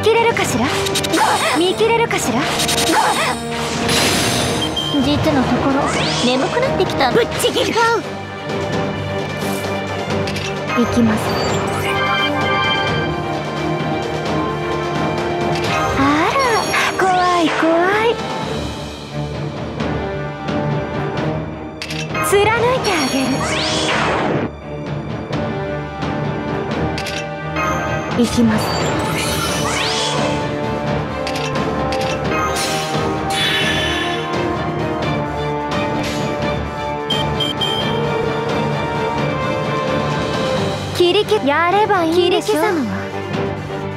見切れるかしら、見切れるかしら。実のところ眠くなってきた。ぶっちぎる。行きます。あら、怖い怖い。貫いてあげる。行きます。やればいいんでしょ。切り刻むわ。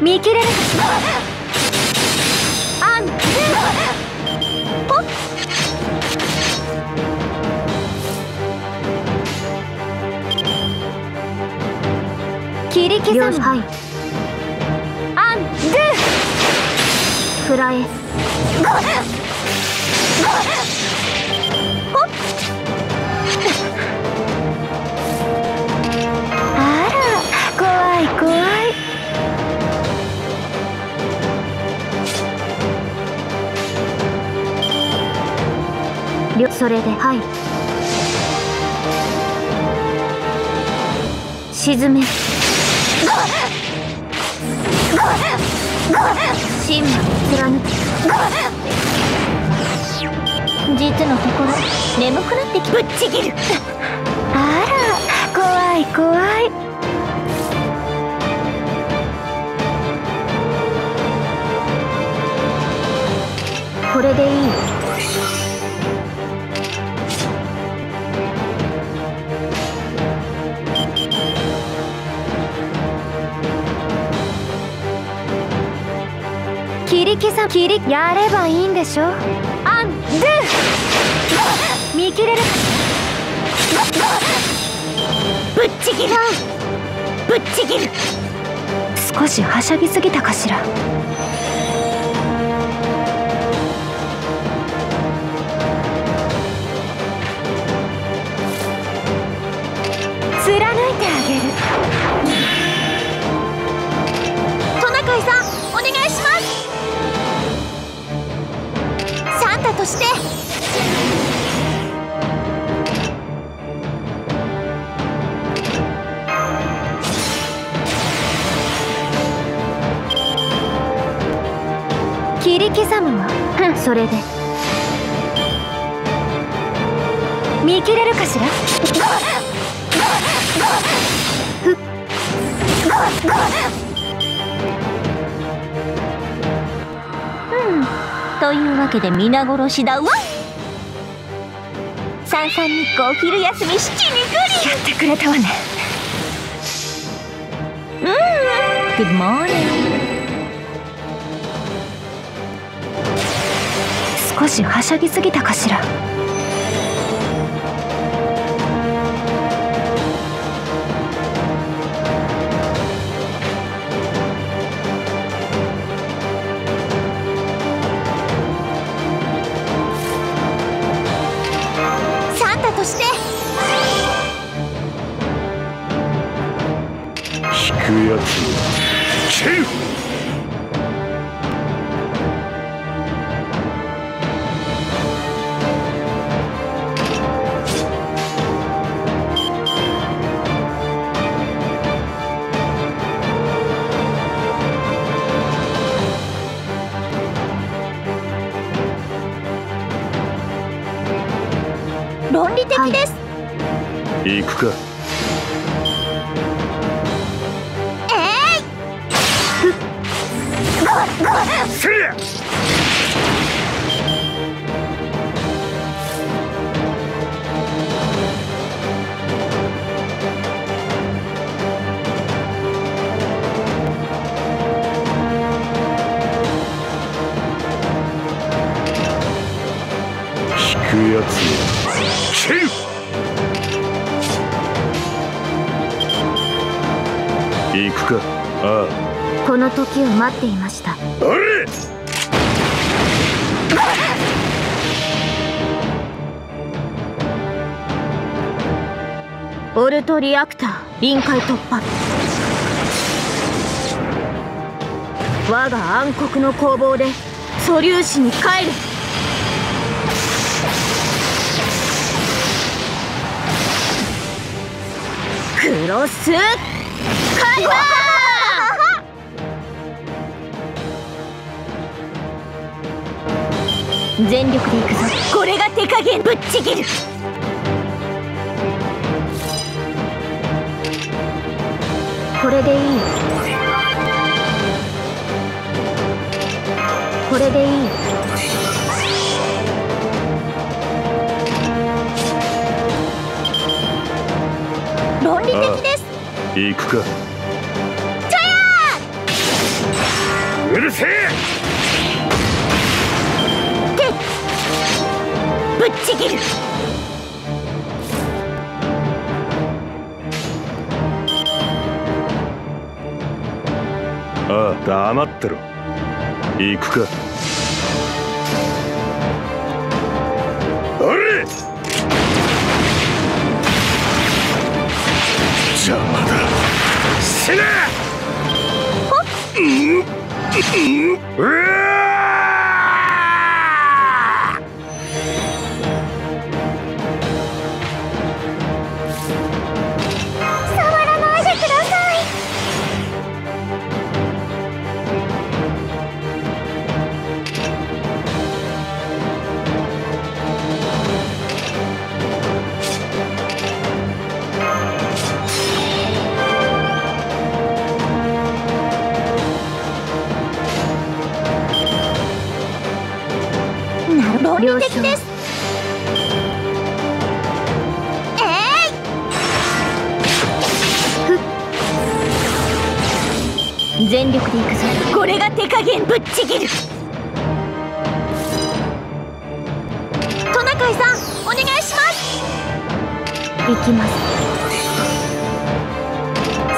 見切れるかしら。あんポッ切り刻む。はい、あんぐフライポッ怖い。それではい、沈め神魔を貫く。実のところ眠くなってきた。ぶっちぎる。あら、怖い怖い。これでいい。切り刻む。切りやればいいんでしょ。アンドゥ見切れる。ぶっちぎる。ぶっちぎる。少しはしゃぎすぎたかしら。貫いてあげる。トナカイさん、お願いします。サンタとして。切り刻むわ。それで。見切れるかしら。というわけで皆殺しだわ。さんさんにお昼休みしきりぐりやってくれたわね。グッドモーニング。少しはしゃぎすぎたかしら。論理的です。はい、行くか。この時を待っていました。あれ！オルトリアクター臨界突破。我が暗黒の攻防で素粒子に帰る。クロスカイバー全力でいくぞ。これが手加減。ぶっちぎる。これでいい。これでいい。論理的です。行くか。じゃや。うるせえ。ぶっちぎる。ああ、黙ってろ。行くか。邪魔だ。死ね。触らないでください。論理的です。全力でいくぞ。これが手加減。ぶっちぎる。トナカイさん、お願いします。いきます。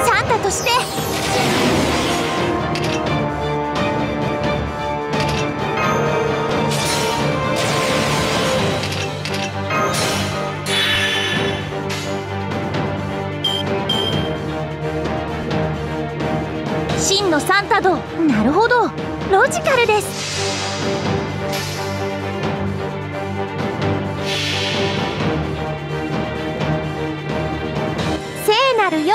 サンタとして真のサンタ道。なるほど、ロジカルです。聖なる夜、素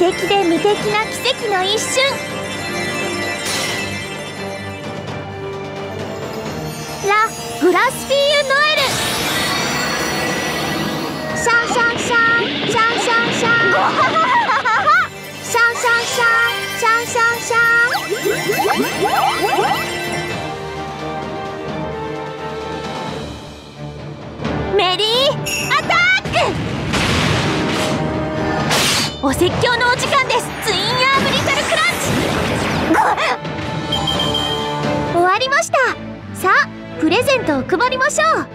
敵で無敵な奇跡の一瞬。ラ・グラスフィーユ・ノエル。シャンシャンシャンシャンシャンシャンシャンシャンシャンシャンシャンシャン。メリーアタック。お説教のお時間です。ツインアームリトルクランチ終わりました。さあ、プレゼントを配りましょう。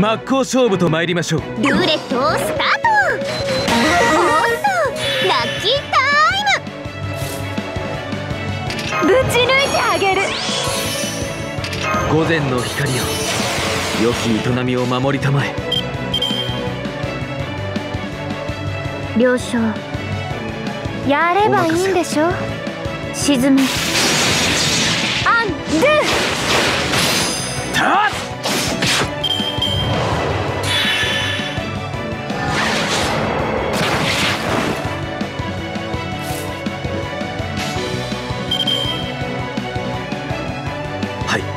真っ向勝負と参りましょう。ルーレットをスタート。おっと、ラッキータイム。ぶち抜いてあげる。午前の光よ、良き営みを守りたまえ。了承。やればいいんでしょ。沈め。アンドゥ。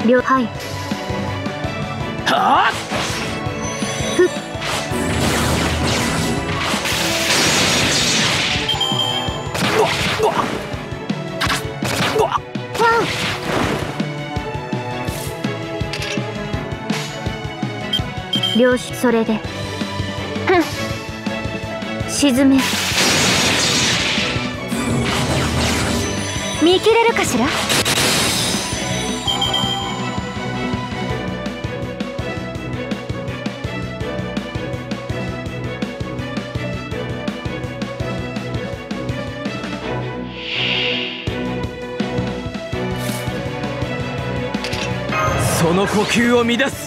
了解。はあ。了承。それで。沈め。見切れるかしら。その呼吸を乱す。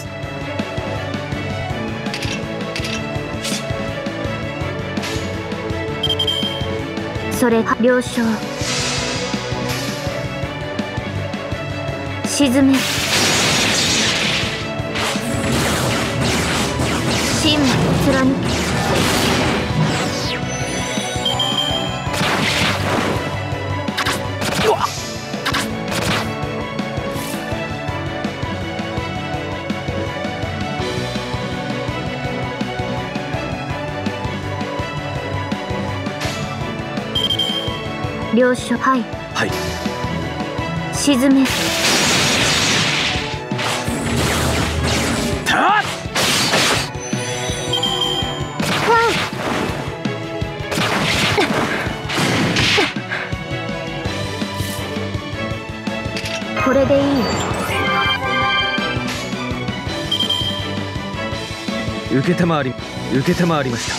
それは了承。沈め。神魔貫く。了承。はい。はい。沈め。たっ。これでいい。承りました。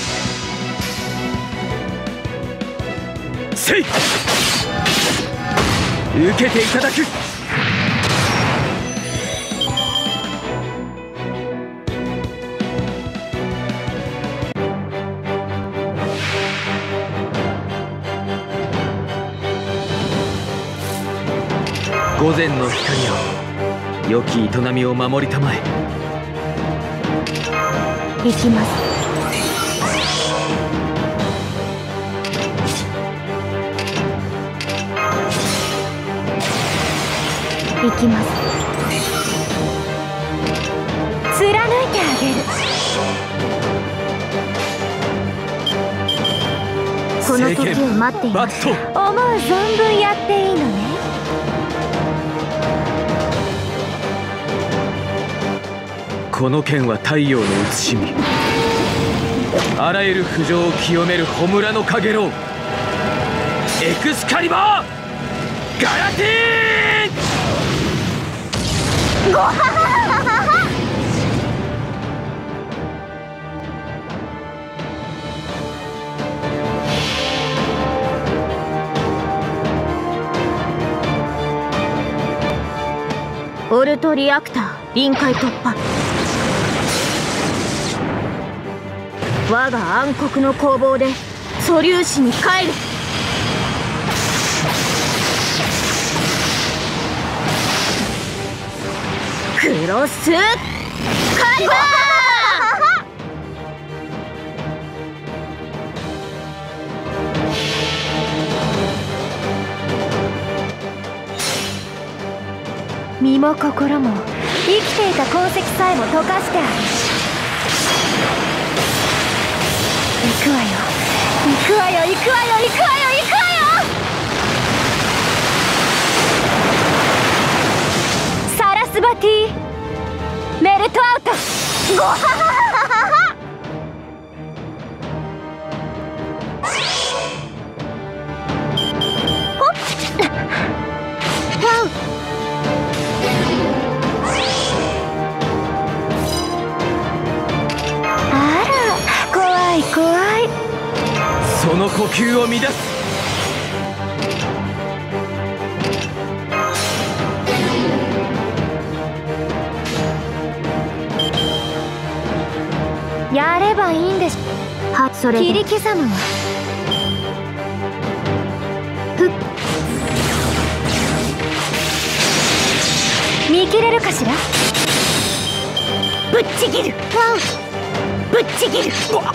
せい。受けていただく。午前の光よ、良き営みを守りたまえ。行きます。行きます。貫いてあげる。この時を待っています。思う存分やっていいのね。この剣は太陽の慈しみ、あらゆる不浄を清める焔のかげろう、エクスカリバーガラティー。ごははははは。オルトリアクター臨界突破。我が暗黒の攻防で素粒子に帰る。クロスカリバー。身も心も生きていた痕跡さえも溶かしてある。行くわよ、行くわよ、行くわよ、行くわよ、行くわよ。バティメルトアウト。ごははははは。呼吸を乱す。やればいいんです。は、それで。切り刻むわ。見切れるかしら。ぶっちぎる。ワン。ぶっちぎる。わっ。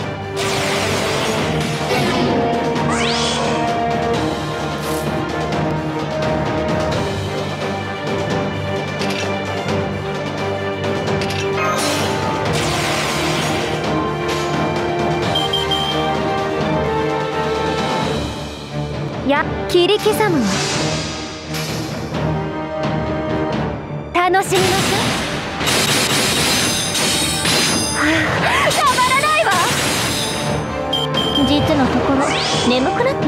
切り刻むの。楽しみましょう。たまらないわ。実のところ眠くなっ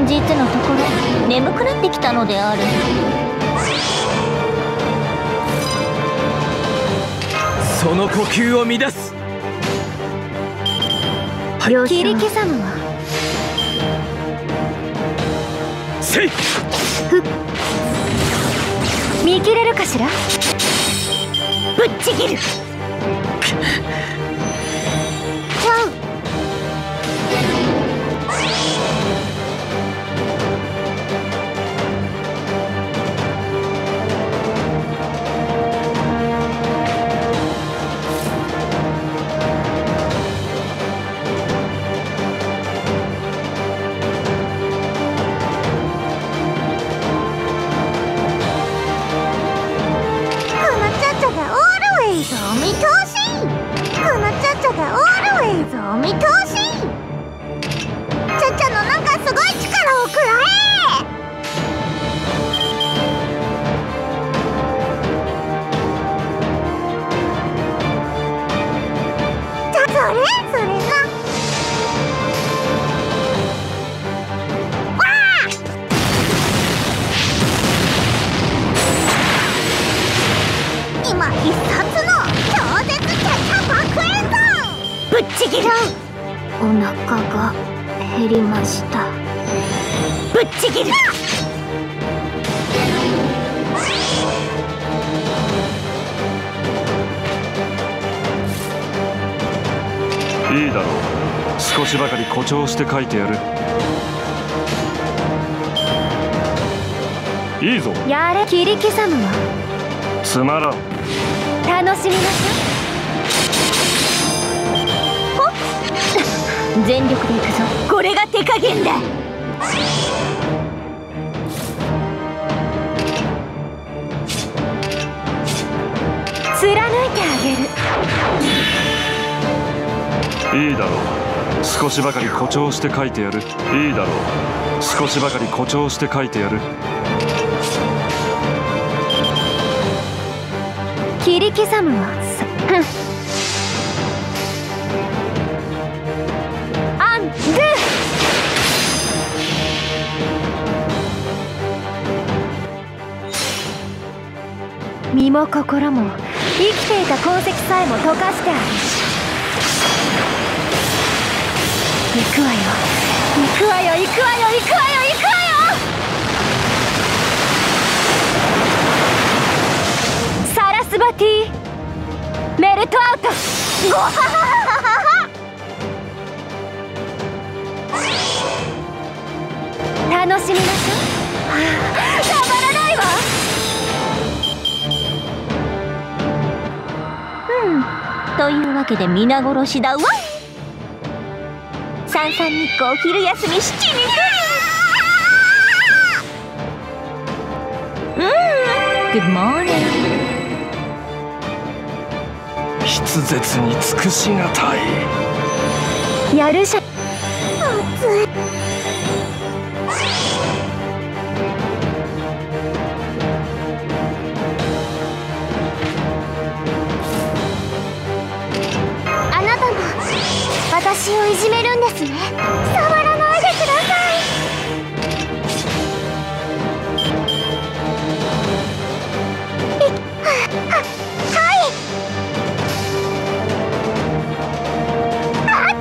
てきたのである。その呼吸を乱す。切り刻むわ。見切れるかしら。ぶっちぎる。ワン。いいだろう。少しばかり誇張して書いてやる。いいぞ。やれ。切り刻むわ。つまらん。楽しみましょう。ほっ全力でいくぞ。これが手加減だ。貫いてあげる。いいだろう。少しばかり誇張して書いてやる。いいだろう。少しばかり誇張して書いてやる。切り刻むわ。アングー。身も心も生きていた痕跡さえも溶かしてある。行くわよ行くわよ行くわよ行くわよ行くわよ。サラスバティメルトアウト。ごははははは。楽しみましょう。たまらないわ。というわけで皆殺しだわ。さんさん日光お昼休み七にくる。グッモーニング。筆舌に尽くしがたい。やるしゃ。熱い。あなたも私をいじめる。触らないでください。はい。あっ。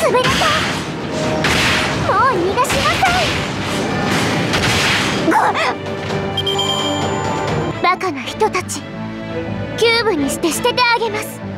滑らない。人たちキューブにして捨ててあげます。